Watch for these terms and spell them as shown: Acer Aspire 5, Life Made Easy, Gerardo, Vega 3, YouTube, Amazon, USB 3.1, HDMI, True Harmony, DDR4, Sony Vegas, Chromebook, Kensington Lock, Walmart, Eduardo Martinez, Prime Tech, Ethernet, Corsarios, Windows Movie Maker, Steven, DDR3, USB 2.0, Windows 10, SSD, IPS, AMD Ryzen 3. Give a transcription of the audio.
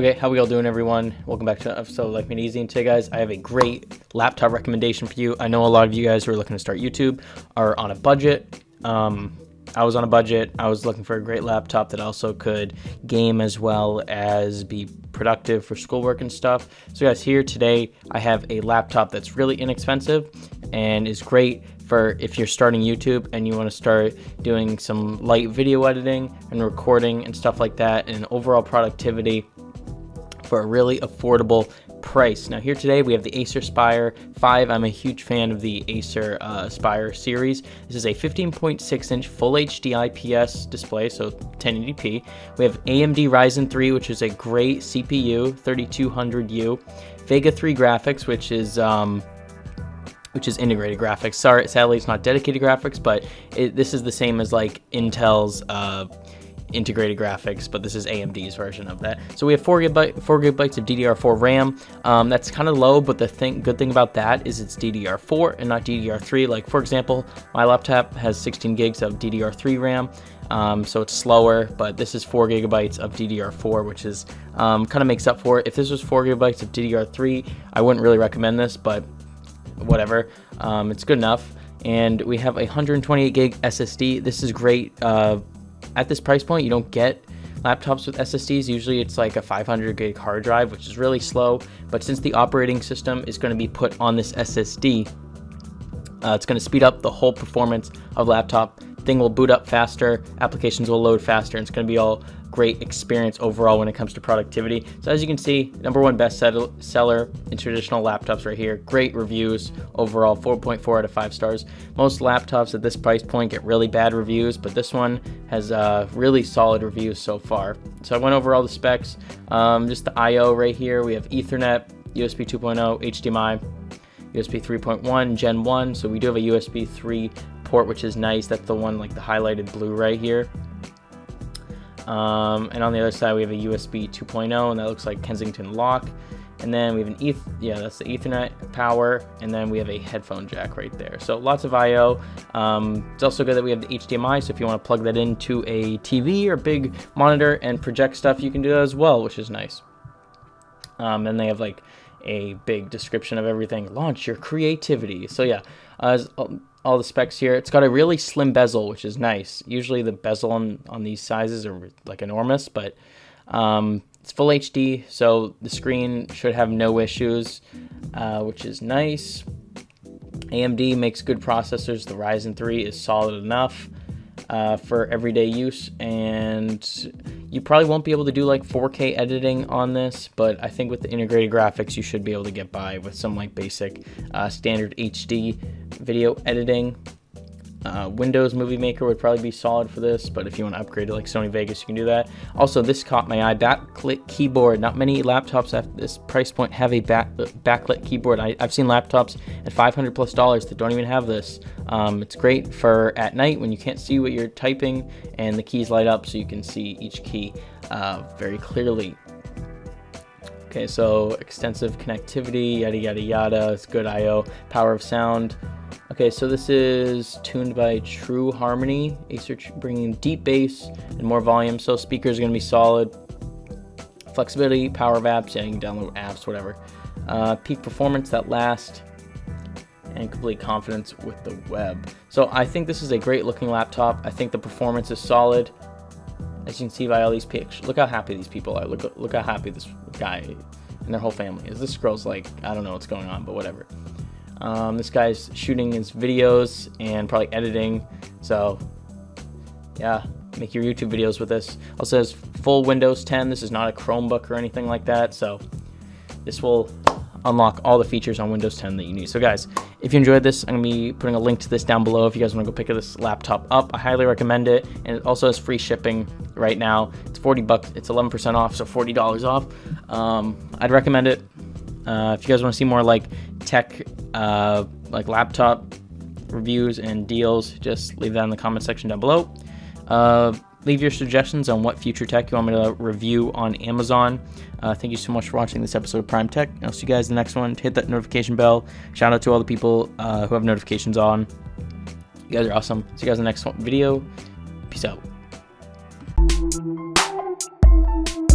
Okay, how we all doing, everyone? Welcome back to episode Life Made Easy. And today, guys, I have a great laptop recommendation for you. I know a lot of you guys who are looking to start YouTube are on a budget. I was on a budget. I was looking for a great laptop that also could game as well as be productive for schoolwork and stuff. So guys, here today, I have a laptop that's really inexpensive and is great for if you're starting YouTube and you want to start doing some light video editing and recording and stuff like that, and overall productivity for a really affordable price. Now here today we have the Acer Aspire 5. I'm a huge fan of the Acer Aspire series. This is a 15.6 inch full HD IPS display, so 1080p. We have AMD Ryzen 3, which is a great CPU, 3200U. Vega 3 graphics, which is integrated graphics. Sorry, sadly it's not dedicated graphics, but this is the same as like Intel's integrated graphics, but this is AMD's version of that. So we have 4 gigabytes of DDR4 RAM. That's kind of low, but the good thing about that is it's DDR4 and not DDR3. Like, for example, my laptop has 16 gigs of DDR3 RAM, so it's slower, but this is 4 gigabytes of DDR4, which is kind of makes up for it. If this was 4 gigabytes of DDR3, I wouldn't really recommend this, but whatever, it's good enough. And we have a 128 gig SSD. This is great. At this price point, you don't get laptops with SSDs. Usually it's like a 500 gig hard drive, which is really slow. But since the operating system is going to be put on this SSD, it's going to speed up the whole performance of laptop. Thing will boot up faster, applications will load faster, and it's going to be all great experience overall when it comes to productivity. So as you can see, #1 bestseller in traditional laptops right here. Great reviews overall, 4.4 out of 5 stars. Most laptops at this price point get really bad reviews, but this one has really solid reviews so far. So I went over all the specs, just the IO right here. We have Ethernet, USB 2.0, HDMI, USB 3.1, Gen 1. So we do have a USB 3 port, which is nice. That's the one, like the highlighted blue right here. And on the other side, we have a USB 2.0, and that looks like Kensington Lock. And then we have an that's the Ethernet power. And then we have a headphone jack right there. So lots of IO. It's also good that we have the HDMI. So if you want to plug that into a TV or big monitor and project stuff, you can do that as well, which is nice. And they have like a big description of everything. Launch your creativity. So yeah, all the specs here. It's got a really slim bezel, which is nice. Usually the bezel on these sizes are like enormous, but it's full HD, so the screen should have no issues, which is nice. AMD makes good processors. The Ryzen 3 is solid enough for everyday use, and you probably won't be able to do like 4K editing on this, but I think with the integrated graphics you should be able to get by with some like basic standard HD video editing. Windows Movie Maker would probably be solid for this, but if you want to upgrade to like Sony Vegas, you can do that. Also, this caught my eye, backlit keyboard. Not many laptops at this price point have a backlit keyboard. I've seen laptops at $500+ that don't even have this. It's great for at night when you can't see what you're typing and the keys light up so you can see each key very clearly. Okay, so extensive connectivity, yada yada yada. It's good IO, power of sound. Okay, so this is tuned by True Harmony. Acer bringing deep bass and more volume, so speakers are going to be solid. Flexibility, power of apps, yeah, you can download apps, whatever. Peak performance, that last, and complete confidence with the web. So I think this is a great looking laptop. I think the performance is solid. As you can see by all these pictures, look how happy these people are. Look how happy this guy and their whole family is. This girl's like, I don't know what's going on, but whatever. This guy's shooting his videos and probably editing, so yeah, make your YouTube videos with this. Also has full Windows 10. This is not a Chromebook or anything like that, so this will unlock all the features on Windows 10 that you need. So guys, if you enjoyed this, I'm going to be putting a link to this down below if you guys want to go pick this laptop up. I highly recommend it, and it also has free shipping right now. It's 40 bucks. It's 11% off, so $40 off. I'd recommend it. If you guys want to see more like tech, like laptop reviews and deals, just leave that in the comment section down below. Leave your suggestions on what future tech you want me to review on Amazon. Thank you so much for watching this episode of Prime Tech. I'll see you guys in the next one. Hit that notification bell. Shout out to all the people who have notifications on. You guys are awesome. See you guys in the next video. Peace out.